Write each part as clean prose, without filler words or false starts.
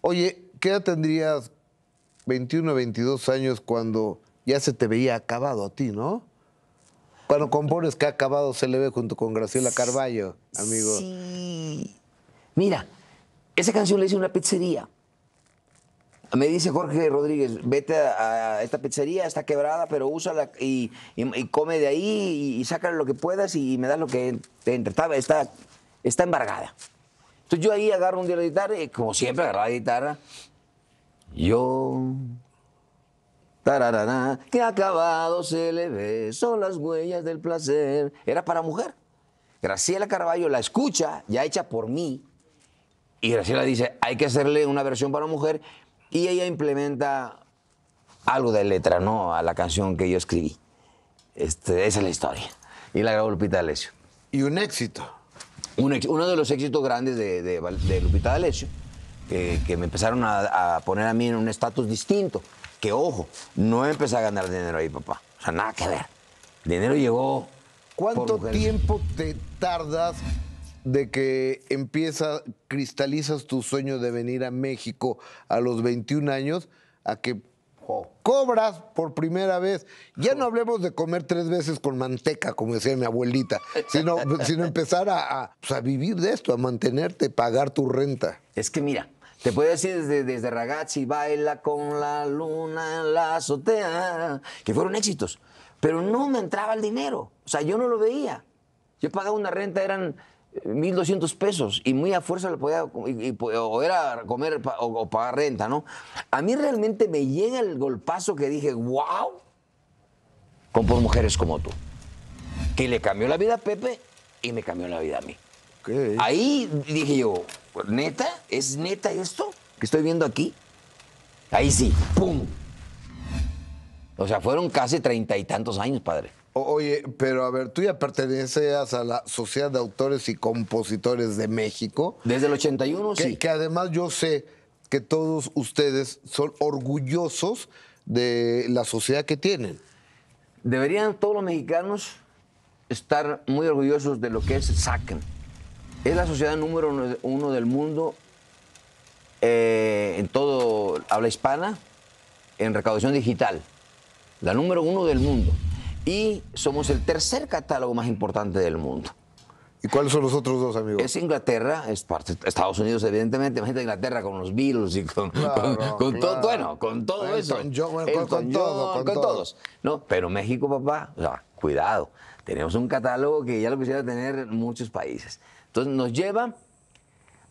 Oye, ¿qué edad tendrías? 21, 22 años, cuando ya se te veía acabado a ti, ¿no? Cuando compones que ha acabado se le ve junto con Graciela Carballo, amigo. Sí. Mira, esa canción la hice en una pizzería. Me dice Jorge Rodríguez, vete a esta pizzería, está quebrada, pero úsala y come de ahí y sácale lo que puedas y me das lo que te entre. Está embargada. Entonces yo ahí agarro un día la guitarra y como siempre agarraba la guitarra. Yo, tararana, que acabado se le ve, son las huellas del placer. Era para mujer. Graciela Carballo la escucha, ya hecha por mí, y Graciela dice, hay que hacerle una versión para mujer, y ella implementa algo de letra, ¿no?, a la canción que yo escribí. Esa es la historia. Y la grabó Lupita D'Alessio. Y un éxito. Uno de los éxitos grandes de Lupita D'Alessio. Que me empezaron a poner a mí en un estatus distinto. Que, ojo, no empecé a ganar dinero ahí, papá. O sea, nada que ver. El dinero llegó. ¿Cuánto tiempo te tardas de que cristalizas tu sueño de venir a México a los 21 años a que cobras por primera vez? Ya no hablemos de comer 3 veces con manteca, como decía mi abuelita, sino empezar a vivir de esto, a mantenerte, pagar tu renta. Es que mira, te puedo decir desde Ragazzi, baila con la luna en la azotea, que fueron éxitos, pero no me entraba el dinero. O sea, yo no lo veía. Yo pagaba una renta, eran 1,200 pesos, y muy a fuerza lo podía, o era comer o pagar renta, ¿no? A mí realmente me llega el golpazo que dije, wow, por mujeres como tú, que le cambió la vida a Pepe y me cambió la vida a mí. Okay. Ahí dije yo, ¿neta? ¿Es neta esto que estoy viendo aquí? Ahí sí, ¡pum! O sea, fueron casi 30 y tantos años, padre. Oye, pero a ver, tú ya pertenecías a la Sociedad de Autores y Compositores de México. Desde el 81, sí. Que además yo sé que todos ustedes son orgullosos de la sociedad que tienen. Deberían todos los mexicanos estar muy orgullosos de lo que es SACM. Es la sociedad número 1 del mundo en todo habla hispana, en recaudación digital. La número 1 del mundo. Y somos el tercer catálogo más importante del mundo. ¿Y cuáles son los otros dos, amigos? Es Inglaterra, es parte de Estados Unidos, evidentemente. Imagínate Inglaterra con los Beatles y con todo eso. Con todos. No, pero México, papá, o sea, cuidado. Tenemos un catálogo que ya lo quisiera tener en muchos países. Entonces nos lleva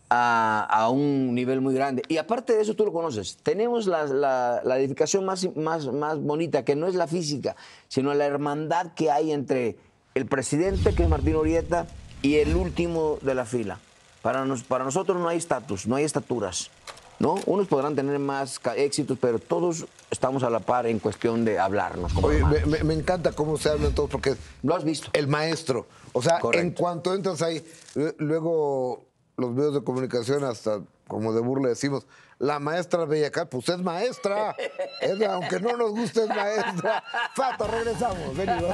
a un nivel muy grande. Y aparte de eso, tú lo conoces. Tenemos la edificación más bonita, que no es la física, sino la hermandad que hay entre el presidente, que es Martín Urieta, y el último de la fila. Para nosotros no hay estatus, no hay estaturas, ¿no? Unos podrán tener más éxitos, pero todos estamos a la par en cuestión de hablarnos. Oye, me encanta cómo se hablan todos, porque lo has visto. El maestro. O sea, correcto. En cuanto entras ahí, luego los medios de comunicación, hasta como de burla decimos, la maestra Bellacat, pues es maestra. Aunque no nos guste, es maestra. Fato, regresamos. Venido.